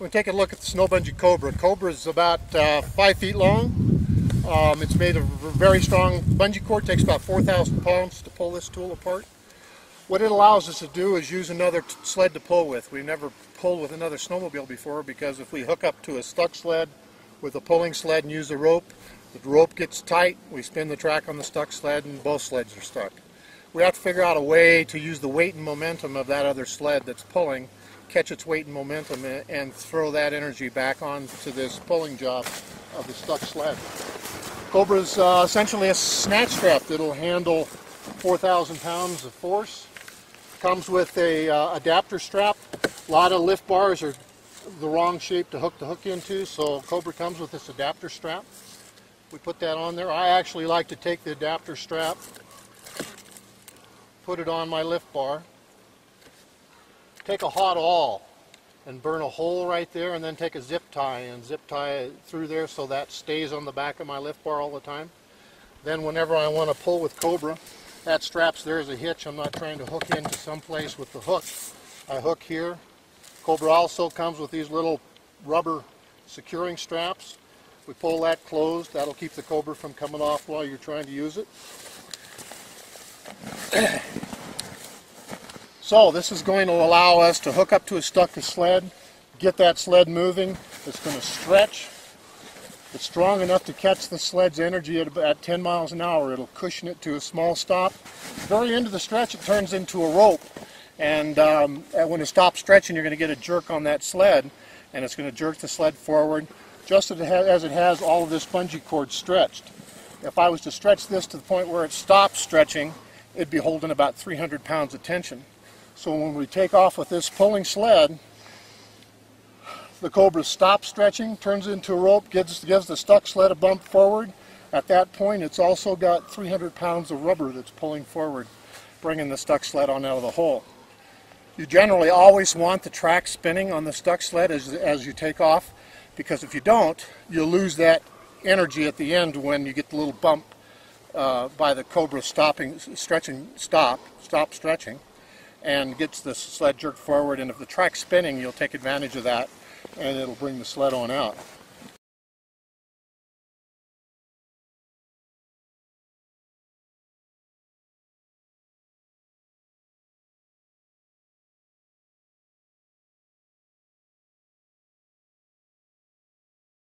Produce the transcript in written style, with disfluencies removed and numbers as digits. We'll take a look at the Snobunje Cobra. Cobra is about 5 feet long. It's made of very strong bungee cord. It takes about 4,000 pounds to pull this tool apart. What it allows us to do is use another sled to pull with. We've never pulled with another snowmobile before, because if we hook up to a stuck sled with a pulling sled and use the rope gets tight, we spin the track on the stuck sled and both sleds are stuck. We have to figure out a way to use the weight and momentum of that other sled that's pulling, catch its weight and momentum, and throw that energy back onto this pulling job of the stuck sled. Cobra's essentially a snatch strap that'll handle 4,000 pounds of force. Comes with a adapter strap. A lot of lift bars are the wrong shape to hook the hook into, so Cobra comes with this adapter strap. We put that on there. I actually like to take the adapter strap, put it on my lift bar, take a hot awl and burn a hole right there, and then take a zip tie and zip tie it through there so that stays on the back of my lift bar all the time. Then whenever I want to pull with Cobra, that strap's there as a hitch. I'm not trying to hook into someplace with the hook. I hook here. Cobra also comes with these little rubber securing straps. We pull that closed. That'll keep the Cobra from coming off while you're trying to use it. So this is going to allow us to hook up to a stuck sled, get that sled moving. It's going to stretch. It's strong enough to catch the sled's energy at about 10 miles an hour. It'll cushion it to a small stop. At the very end of the stretch, it turns into a rope, and when it stops stretching, you're going to get a jerk on that sled, and it's going to jerk the sled forward, just as it has all of this bungee cord stretched. If I was to stretch this to the point where it stops stretching, it'd be holding about 300 pounds of tension. So when we take off with this pulling sled, the Cobra stops stretching, turns into a rope, gives the stuck sled a bump forward. At that point, it's also got 300 pounds of rubber that's pulling forward, bringing the stuck sled on out of the hole. You generally always want the track spinning on the stuck sled as you take off, because if you don't, you'll lose that energy at the end when you get the little bump by the Cobra stop stretching. And gets the sled jerked forward, and if the track's spinning, you'll take advantage of that and it'll bring the sled on out.